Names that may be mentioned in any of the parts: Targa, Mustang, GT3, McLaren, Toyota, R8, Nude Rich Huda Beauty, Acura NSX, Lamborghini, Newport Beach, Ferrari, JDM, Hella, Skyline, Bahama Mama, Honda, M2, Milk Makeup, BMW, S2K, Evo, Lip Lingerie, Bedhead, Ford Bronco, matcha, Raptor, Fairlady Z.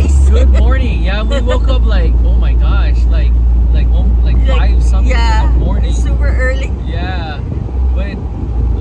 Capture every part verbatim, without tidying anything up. guys. Good morning. Yeah, we woke up like, oh my gosh, like like um, like five like, something yeah, in the morning. Super early. Yeah, but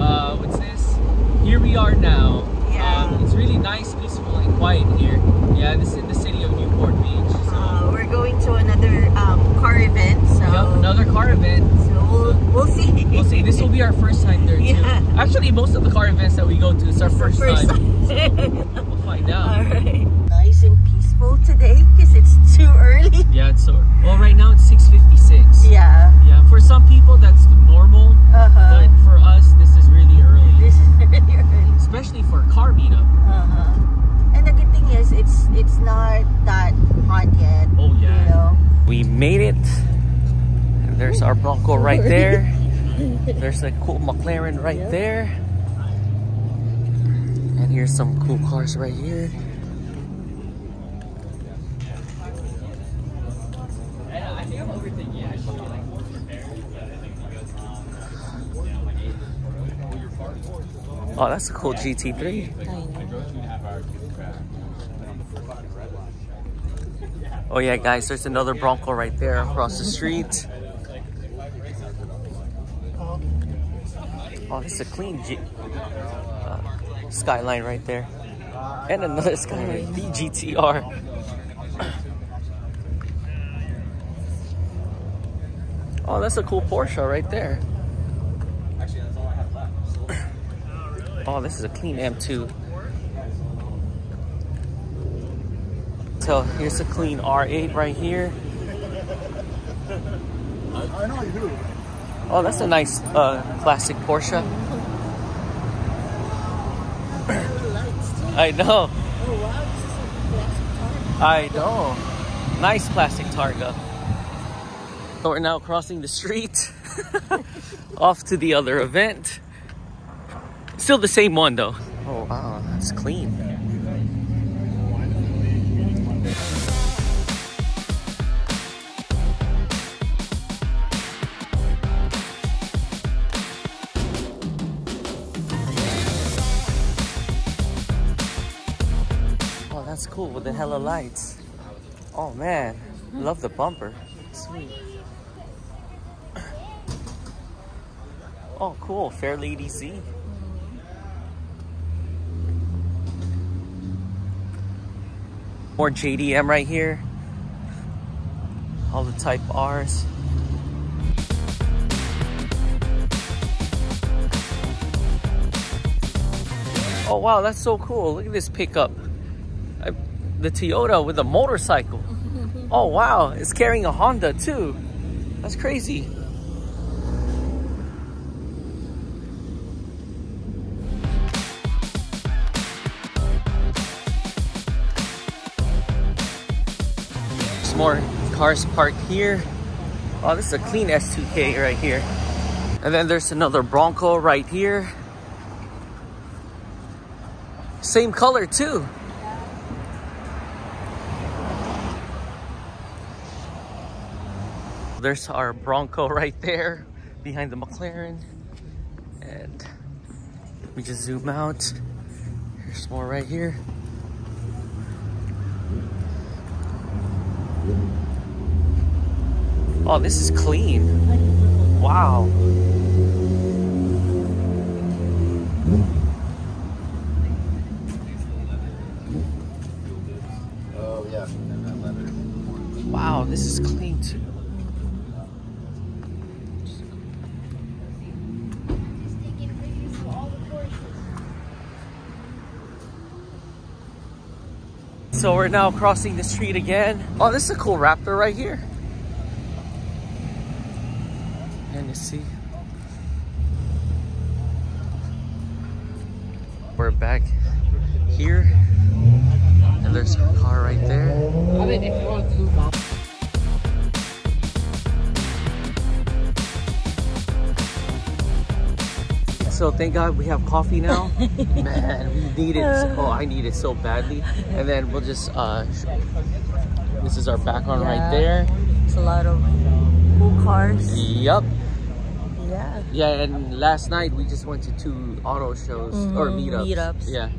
uh, what's this? Here we are now. Yeah. Um, it's really nice, peaceful, and quiet here. Yeah, this is in the city of Newport Beach. So uh, we're going to another um, car event. So yep, another car event. So we'll, we'll see. We'll see. This will be our first time there too. Yeah. Actually, most of the car events that we go to is our first, first time. time. So we'll find out. All right. Nice and peaceful today because it's too early. Yeah, it's so. Well, right now it's six fifty-six. Yeah. Yeah. For some people, that's the normal. Uh huh. But for us, this is really early. This is really early. Especially for a car meetup. Uh huh. And the good thing is, it's it's not that hot yet. Oh yeah. You know? We made it. There's our Bronco right there. There's a cool McLaren right yep. there. And here's some cool cars right here. Oh, that's a cool G T three. Oh yeah, guys, there's another Bronco right there across the street. Oh, it's a clean G uh, Skyline right there. And another Skyline, the G T R. Oh, that's a cool Porsche right there. Oh, this is a clean M two. So, here's a clean R eight right here. I know you do. Oh, that's a nice uh, classic Porsche. I know. Oh, wow. This is a classic Targa. I know. Nice classic Targa. So we're now crossing the street. Off to the other event. Still the same one, though. Oh, wow. That's clean. That's cool with the Hella lights. Oh man, love the bumper. Sweet. Oh cool, Fairlady Z. More J D M right here. All the Type R's. Oh wow, that's so cool. Look at this pickup. The Toyota with a motorcycle. Oh wow, it's carrying a Honda too. That's crazy. There's more cars parked here. Oh, this is a clean S two K right here. And then there's another Bronco right here. Same color too. There's our Bronco right there behind the McLaren, and we just zoom out. Here's more right here. Oh, this is clean. Wow. Oh yeah. Wow, this is clean too. So we're now crossing the street again. Oh, this is a cool Raptor right here. And you see. We're back here. And there's a car right there. So thank God we have coffee now. Man, we need it. Oh, I need it so badly. And then we'll just, uh, this is our background yeah. right there. It's a lot of cool cars. Yep. Yeah. Yeah, and last night we just went to two auto shows mm-hmm. or meetups. Meetups. Yeah.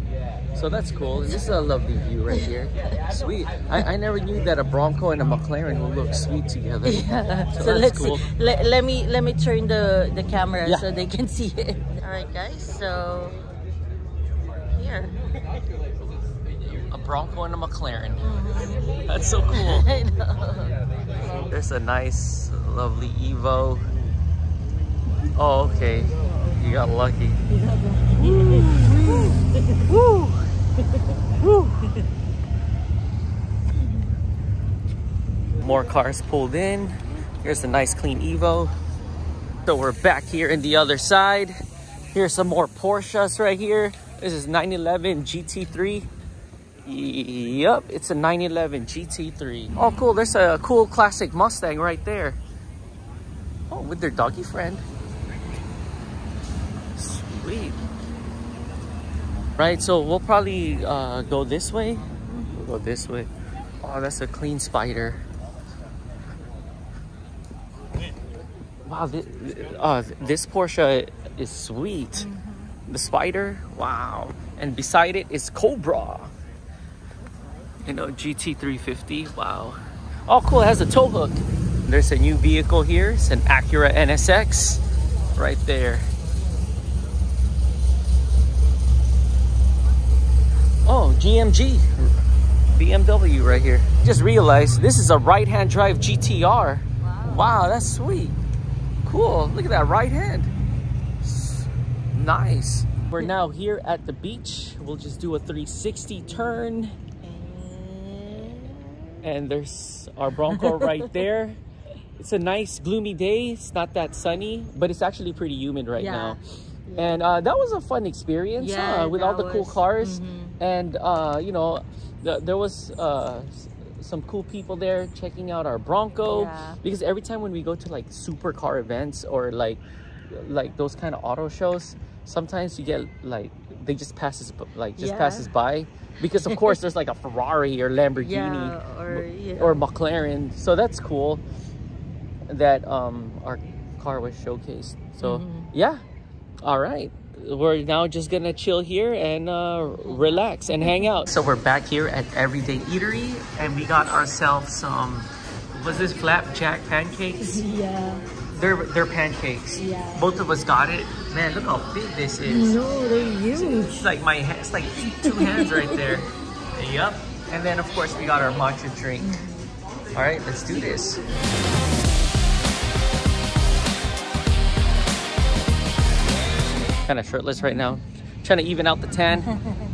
So that's cool. This is a lovely view right here. Sweet. I, I never knew that a Bronco and a McLaren would look sweet together. Yeah. So, so that's let's cool. see. Let, let me let me turn the the camera yeah. so they can see it. All right, guys. So here, a Bronco and a McLaren. Mm-hmm. That's so cool. I know. There's a nice, lovely Evo. Oh, okay. You got lucky. Woo! Woo! Woo! More cars pulled in. Here's a nice clean Evo. So we're back here in the other side. Here's some more Porsches right here. This is nine eleven G T three. Yup, it's a nine eleven G T three. Oh, cool. There's a cool classic Mustang right there. Oh, with their doggy friend. Sweet. Right, so we'll probably uh, go this way. We'll go this way. Oh, that's a clean Spider. Wow, this, uh, this Porsche is sweet. The Spider, wow. And beside it is Cobra. You know, G T three fifty, wow. Oh, cool, it has a tow hook. There's a new vehicle here. It's an Acura N S X right there. Oh, G M G. B M W right here. Just realized this is a right-hand drive G T R. Wow. Wow, that's sweet. Cool. Look at that right hand. Nice. We're now here at the beach. We'll just do a three sixty turn. And there's our Bronco right there. It's a nice gloomy day. It's not that sunny, but it's actually pretty humid right yeah. now. Yeah. And uh, that was a fun experience yeah, uh, with all the was, cool cars. Mm-hmm. And, uh, you know, th there was uh, some cool people there checking out our Bronco. Yeah. Because every time when we go to like supercar events or like like those kind of auto shows, sometimes you get like, they just passes like just yeah. passes by. Because of course there's like a Ferrari or Lamborghini yeah, or, yeah. or McLaren. So that's cool that um, our car was showcased. So mm-hmm. yeah. All right. We're now just going to chill here and uh, relax and hang out. So we're back here at Everyday Eatery and we got ourselves some, was this flapjack pancakes? Yeah. They're, they're pancakes. Yeah. Both of us got it. Man, look how big this is. No, they're huge. It's, it's like my it's like two hands right there. Yep. And then, of course, we got our matcha drink. All right, let's do this. Kind of shirtless right now. Trying to even out the tan.